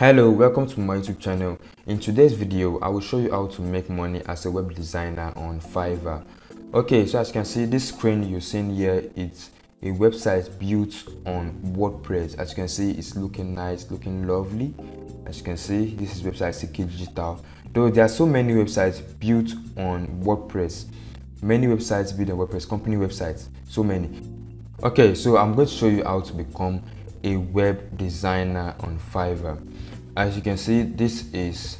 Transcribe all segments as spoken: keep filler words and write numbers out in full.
Hello, welcome to my YouTube channel. In today's video, I will show you how to make money as a web designer on Fiverr. Okay, so as you can see, this screen you're seeing here, it's a website built on WordPress. As you can see, it's looking nice, looking lovely. As you can see, this is website C K Digital. Though there are so many websites built on WordPress, many websites built on WordPress, company websites, so many. Okay, so I'm going to show you how to become a web designer on Fiverr. As you can see, this is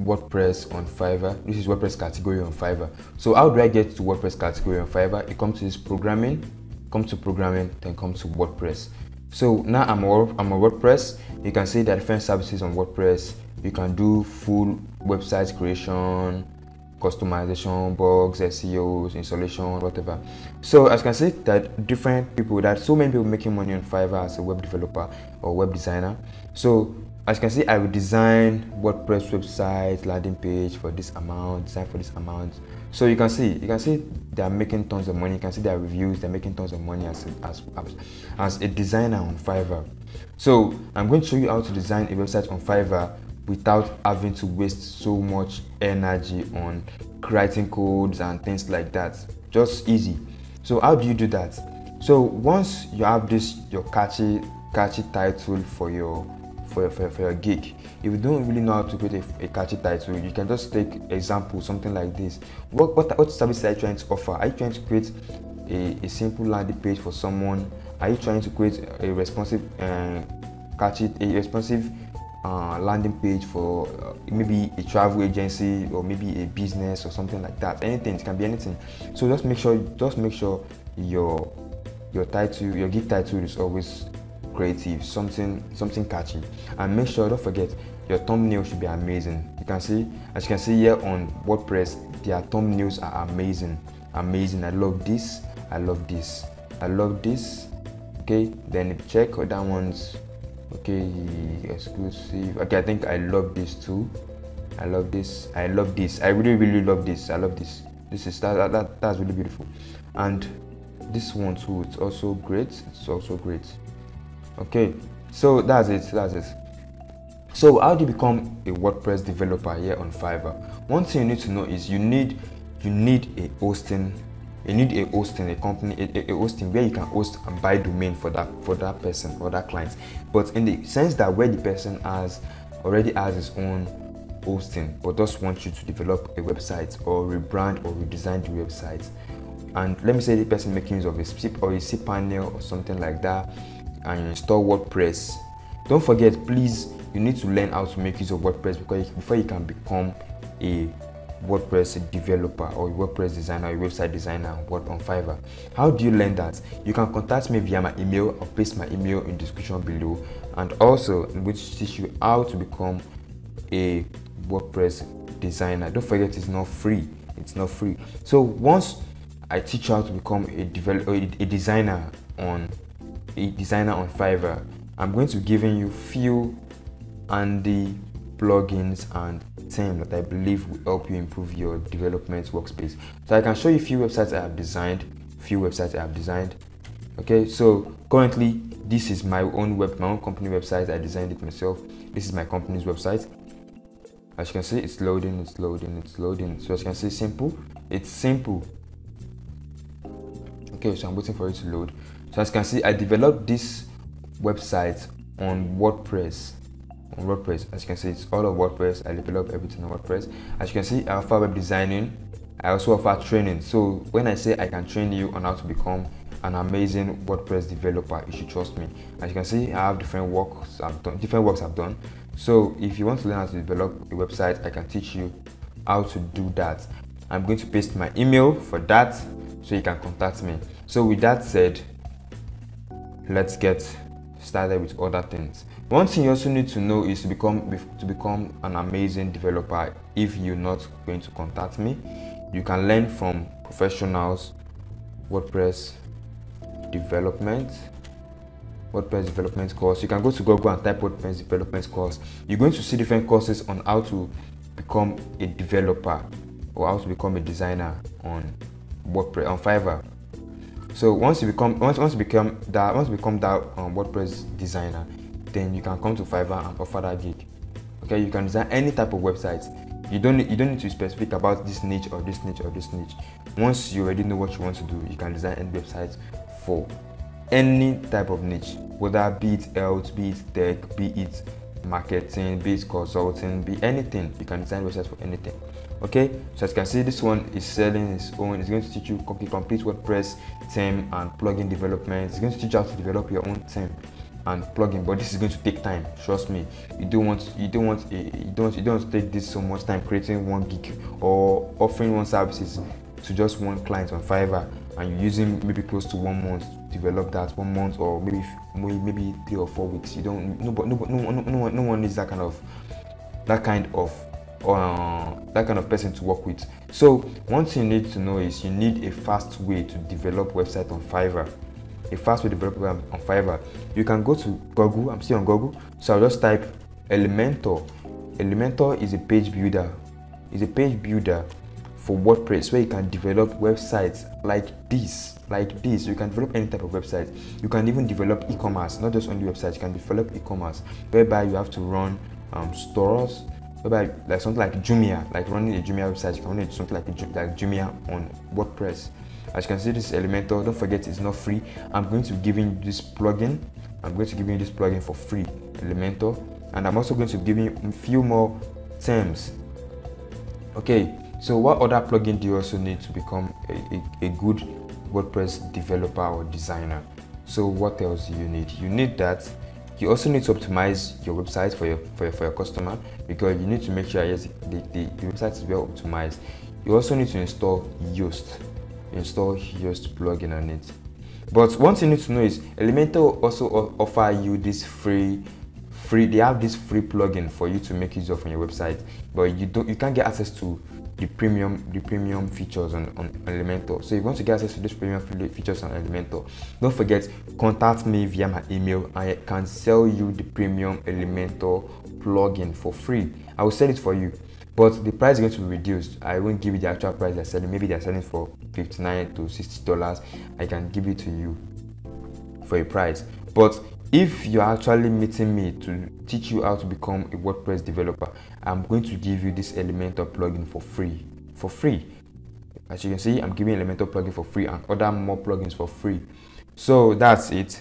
WordPress on Fiverr. This is WordPress category on Fiverr. So how do I get to WordPress category on Fiverr? You come to this programming, come to programming, then come to WordPress. So now I'm on I'm WordPress. You can see there are different services on WordPress. You can do full website creation, customization, bugs, S E Os, installation, whatever. So as you can see, that different people, that so many people making money on Fiverr as a web developer or web designer. So as you can see, I will design WordPress website landing page for this amount, design for this amount. So you can see, you can see they are making tons of money. You can see their reviews, they're making tons of money as a, as as a designer on Fiverr. So I'm going to show you how to design a website on Fiverr without having to waste so much energy on creating codes and things like that. Just easy. So how do you do that? So once you have this your catchy catchy title for your for your, for your, for your gig, if you don't really know how to create a, a catchy title, you can just take example something like this. What what, what service are you trying to offer? Are you trying to create a, a simple landing page for someone? Are you trying to create a responsive uh, catchy a responsive Uh, landing page for uh, maybe a travel agency or maybe a business or something like that? Anything, it can be anything. So just make sure just make sure your your title, your gig title is always creative, something something catchy. And make sure, don't forget, your thumbnail should be amazing. You can see, as you can see here on WordPress, their thumbnails are amazing, amazing. I love this, I love this, I love this. Okay, then check other ones. Okay, exclusive. Okay, I think I love this too. I love this. I love this. I really, really love this. I love this. This is that, that that's really beautiful. And this one too. It's also great. It's also great. Okay, so that's it. That's it. So how do you become a WordPress developer here on Fiverr? One thing you need to know is you need you need a hosting. You need a hosting, a company, a, a hosting where you can host and buy domain for that for that person or that client. But in the sense that where the person has already has his own hosting, but just want you to develop a website or rebrand or redesign the website. And let me say the person making use of a C or a cPanel or something like that, and you install WordPress. Don't forget, please, you need to learn how to make use of WordPress because before you can become a WordPress developer or WordPress designer, or website designer, work on Fiverr. How do you learn that? You can contact me via my email. I'll paste my email in the description below, and also which teach you how to become a WordPress designer. Don't forget, it's not free. It's not free. So once I teach you how to become a developer, a designer on a designer on Fiverr, I'm going to be giving you few and the plugins and theme that I believe will help you improve your development workspace. So I can show you a few websites I have designed, few websites I have designed. Okay, so currently this is my own web, my own company website. I designed it myself. This is my company's website. As you can see, it's loading, it's loading, it's loading. So as you can see, simple, it's simple. Okay, so I'm waiting for it to load. So as you can see, I developed this website on WordPress. On WordPress, as you can see, it's all of WordPress. I develop everything on WordPress. As you can see, I offer web designing. I also offer training. So when I say I can train you on how to become an amazing WordPress developer, you should trust me. As you can see, I have different works I've done. Different works I've done. So if you want to learn how to develop a website, I can teach you how to do that. I'm going to paste my email for that, so you can contact me. So with that said, let's get started with other things. One thing you also need to know is to become to become an amazing developer. If you're not going to contact me, you can learn from professionals, WordPress development, WordPress development course. You can go to Google and type WordPress development course. You're going to see different courses on how to become a developer or how to become a designer on WordPress, on Fiverr. So once you become once once you become that once you become that um, WordPress designer, then you can come to Fiverr and offer that gig. Okay, you can design any type of websites. You don't you don't need to be specific about this niche or this niche or this niche. Once you already know what you want to do, you can design any website for any type of niche, whether be it health, be it tech, be it marketing, be it consulting, be anything. You can design websites for anything. Okay, so as you can see, this one is selling its own. It's going to teach you complete WordPress theme and plugin development. It's going to teach you how to develop your own theme and plugin, but this is going to take time. Trust me, you don't want you don't want a, you don't you don't want to take this so much time creating one gig or offering one services to just one client on Fiverr, and you're using maybe close to one month to develop that one month or maybe maybe three or four weeks. You don't no but no no no no no one needs that kind of that kind of uh, that kind of person to work with. So one thing you need to know is you need a fast way to develop website on Fiverr. A fast way developer on Fiverr. You can go to Google. I'm still on Google, so I'll just type Elementor. Elementor is a page builder. It's a page builder for WordPress where you can develop websites like this, like this. You can develop any type of website. You can even develop e-commerce, not just only websites. You can develop e-commerce whereby you have to run um, stores, whereby like something like Jumia, like running a Jumia website. You can run something like like Jumia on WordPress. As you can see, this Elementor, don't forget it's not free. I'm going to be giving you this plugin. I'm going to give you this plugin for free, Elementor. And I'm also going to give you a few more themes. Okay, so what other plugin do you also need to become a, a, a good WordPress developer or designer? So what else do you need? You need that. You also need to optimize your website for your, for your, for your customer, because you need to make sure yes, the, the, the website is well optimized. You also need to install Yoast. Install Yoast plugin on it. But one thing you need to know is Elementor also offer you this free free they have this free plugin for you to make use of on your website, but you don't you can't get access to the premium the premium features on, on Elementor. So if you want to get access to this premium features on Elementor, don't forget, contact me via my email and I can sell you the premium Elementor plugin for free. I will sell it for you, but the price is going to be reduced. I won't give you the actual price they're selling. Maybe they're selling for fifty-nine to sixty dollars. I can give it to you for a price. But if you're actually meeting me to teach you how to become a WordPress developer, I'm going to give you this Elementor plugin for free. For free. As you can see, I'm giving Elementor plugin for free and other more plugins for free. So that's it.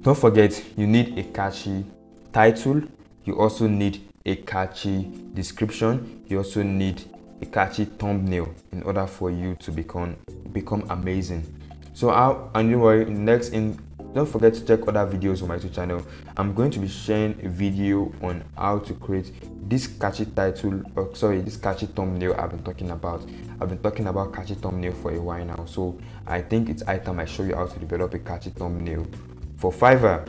Don't forget, you need a catchy title. You also need a catchy description. You also need a catchy thumbnail in order for you to become become amazing. So I'll anyway next in don't forget to check other videos on my YouTube channel. I'm going to be sharing a video on how to create this catchy title or sorry this catchy thumbnail I've been talking about. I've been talking about catchy thumbnail for a while now, so I think it's high time I show you how to develop a catchy thumbnail for Fiverr.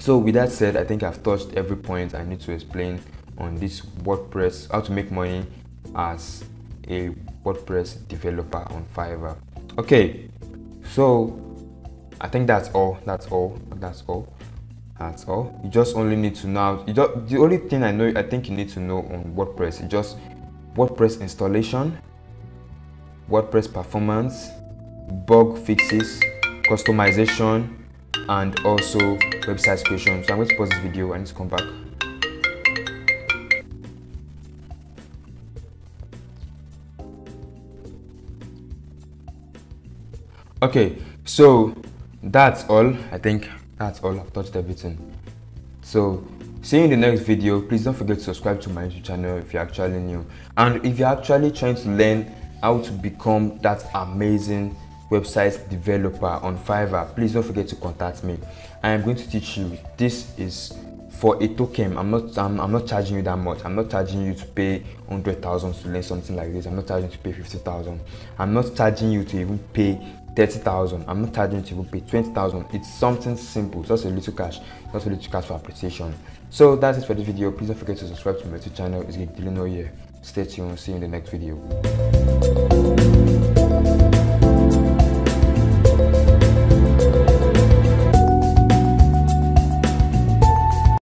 So with that said, I think I've touched every point I need to explain on this WordPress, how to make money as a WordPress developer on Fiverr. Okay, so I think that's all, that's all, that's all, that's all. You just only need to know, you just, the only thing I know, I think you need to know on WordPress is just WordPress installation, WordPress performance, bug fixes, customization, and also website creation. So I'm going to pause this video and just come back. Okay, so that's all. I think that's all. I've touched everything. So see you in the next video. Please don't forget to subscribe to my YouTube channel if you're actually new, and if you're actually trying to learn how to become that amazing website developer on Fiverr, please don't forget to contact me. I am going to teach you. This is for a token. I'm not I'm, I'm not charging you that much. I'm not charging you to pay one hundred thousand to learn something like this. I'm not charging you to pay fifty thousand. I'm not charging you to even pay thirty thousand. I'm not charging you to even pay twenty thousand. It's something simple, just a little cash, just a little cash for appreciation. So that's it for this video. Please don't forget to subscribe to my YouTube channel. It's Geek Deelino here. Stay tuned. See you in the next video.